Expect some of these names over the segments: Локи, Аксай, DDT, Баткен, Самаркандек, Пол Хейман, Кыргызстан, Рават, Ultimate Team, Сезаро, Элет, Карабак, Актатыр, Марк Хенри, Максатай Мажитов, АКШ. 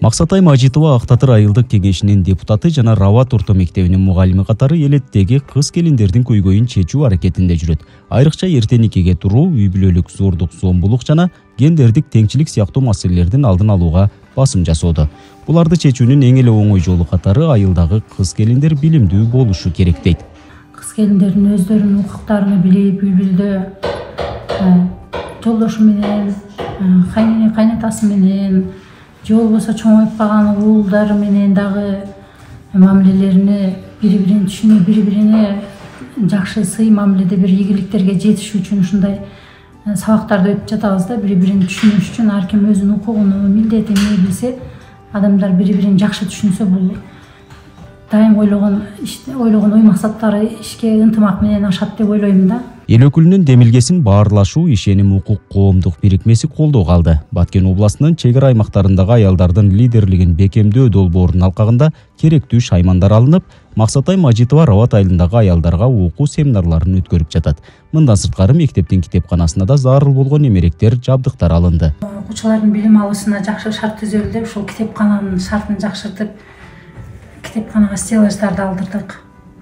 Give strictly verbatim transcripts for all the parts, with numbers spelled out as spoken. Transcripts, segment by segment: Максатай Мажитова Актатыр айылдык кегешинин депутаты жана Рават орто мектебинин мугалими катары Элеттеги кыз келиндердин көйгөйүн чечүү аракетинде жүрөт. Айрыкча эртеникеге туруу, үй бүлөлүк зордук, сомбулук жана гендердик теңчилик сыяктуу маселелердин алдын алууга басым жасоодо. Буларды чечүүнүн эң эле оңой жолу катары айылдагы кыз келиндер билимдүү болушу керек дейт. Кыз келиндердин өздөрүнүн укуктарын билип, үй бүлөдө жолдошу менен, кайнене кайнатасы менен жол болса чоңоюп калган уулдар менен дагы мамилелерине бири-бирин түшүнүп, бири-бирине жакшы сый мамиледе бир ийгиликтерге жетиш үчүн ушундай сабактарды өтүп жатабыз да, бири-бирин түшүнүш үчүн ар ким өзүнүн укугун, милдетин билсе, адамдар бири-бирин жакшы түшүнсө, бул дайым ойлогон иште, ойлогон ой максаттары ишке ынтымак менен ашат деп ойлойм да. Эл өкүлүнүн демилгесин баарлашуу, ишеним, укук, коомдук бирикмеси колдоого алды. Баткен областынын чек ара аймактарындагы аялдардын лидерлигин бекемдөө долбоорунун алкагында керектүү шаймандар алынып, Максатай Мажитова Рават айылындагы аялдарга окуу семинарларын өткөрүп жатат. Мындан сырткары мектептин китепканасына да зарыл болгон эмгектер, жабдыктар алынды. Окуучулардын билим алышына жакшы шарт түзөлдү деп, ушул китепкананын шартын жакшыртып, китепканага стеллаждарды алдырдык.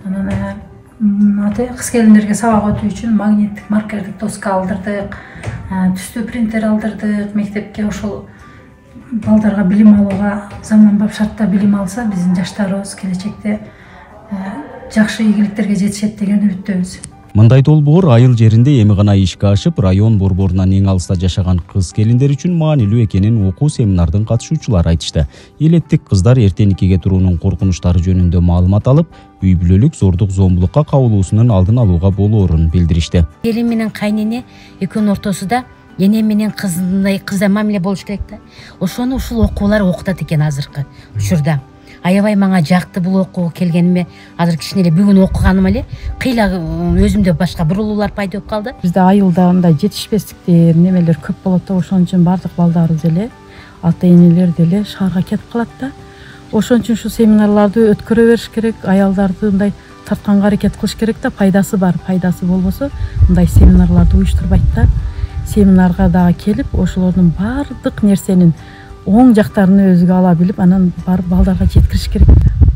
Анан маты кыз келиндерге сабак өтүү үчүн магниттик маркердик доска алдырдык, түстүү принтер алдырдык. Мектепке ошол балдарга билим алууга, заманбап шартта билим алса, биздин жаштарыбыз келечекте жакшы ийгиликтерге жетишет деген үмүттөбүз. Мындай толбоор айыл жеринде эми гана ишке ашып, район борборунан эң алыста жашаган кыз келиндер үчүн маанилүү экенин окуу семинардын катышуучулары айтышты. Элеттик кыздар эртеникеге туруунун коркунучтары жөнүндө маалымат алып, үй бүлөлүк зордук, зомбулукка кабылуусунун алдын алууга болоорун билдиришти. Келин менен кайнене экөөнүн ортосунда эне менен кызындай кызда мамиле болуш керек да. Ошону ушул окуулар окутат экен азыркы учурда. Аябай мага жакты бул окуу келгениме, азыр кичине эле бүгүн окуганым эле кыйла өзүмдө башка бурулуулар пайда болуп калды. Бизде айылда мындай жетишпестиктер, немелер көп болот да, ошон үчүн баардык балдарыбыз эле, ата-энелер деле шаарга кетип калат да. Ошон үчүн ушу семинарларды өткөрө бериш керек, аялдарды мындай тартканга аракет кылыш керек да, пайдасы бар, пайдасы болбосо мындай семинарларды уюштурбайт да. Семинарга дагы келип, ошолордун баардык нерсенин оң жактарын өзүгө ала билип, анан барып балдарга жеткириш керек.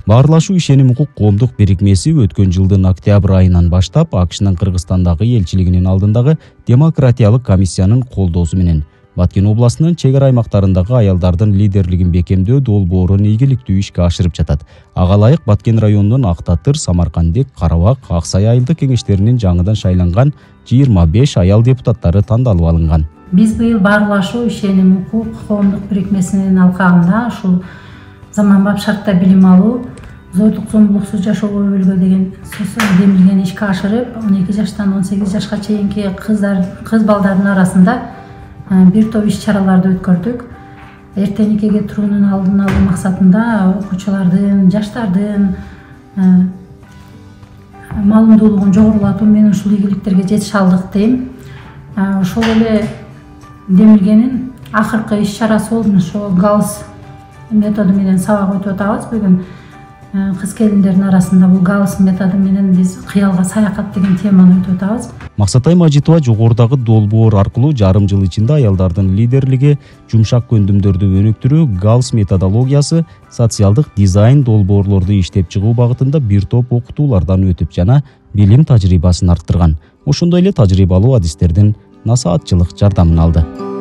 Баарлашуу, ишеним, укук, коомдук бирикмеси өткөн жылдын октябрь айынан баштап АКШнын Кыргызстандагы элчилигинин алдындагы демократиялык комиссиянын колдоосу менен Баткен областынын чек ара аймактарындагы аялдардын лидерлигин бекемдөө долбоорун ийгиликтүү ишке ашырып жатат. Ага ылайык Баткен районунун Актатыр, Самаркандек, Карабак, Аксай айылдык кеңештеринин жаңыдан шайланган жыйырма беш аял депутаттары тандалып алынган. Биз быйыл баарлашуу, ишеним, укук, коомдук бирикмесинин алкагында ушул заманбап шартта билим алуу, зордук зомбулуксуз жашоого өбөлгө деген сөздүн демилгени ишке ашырып, он эки жаштан он сегиз жашка чейинки кыздар, кыз балдардын арасында бир топ иш чараларды өткөрдүк. Эртеникеге туруунун алдын алуу максатында окуучулардын, жаштардын маалымдуулугун жогорулатуу менен ушул ийгиликтерге жетише алдык дейм. Ошол эле демилгенин акыркы иш чарасы болду. Ошо галс методу менен сабак өтүп атабыз бүгүн. Кыз келиндердин арасында бул галс методу менен биз кыялга саякат деген теманы өтүп атабыз. Максатай Мажитова жогорудагы долбоор аркылуу жарым жыл ичинде аялдардын лидерлиги, жумшак көндүмдөрдү өнүктүрүү, галс методологиясы, социалдык дизайн долбоорлорду иштеп чыгуу багытында бир топ окутуулардан өтүп жана билим тажрыйбасын арттырган. Ошондой эле тажрыйбалуу адистердин насаатчылык жардамын алды.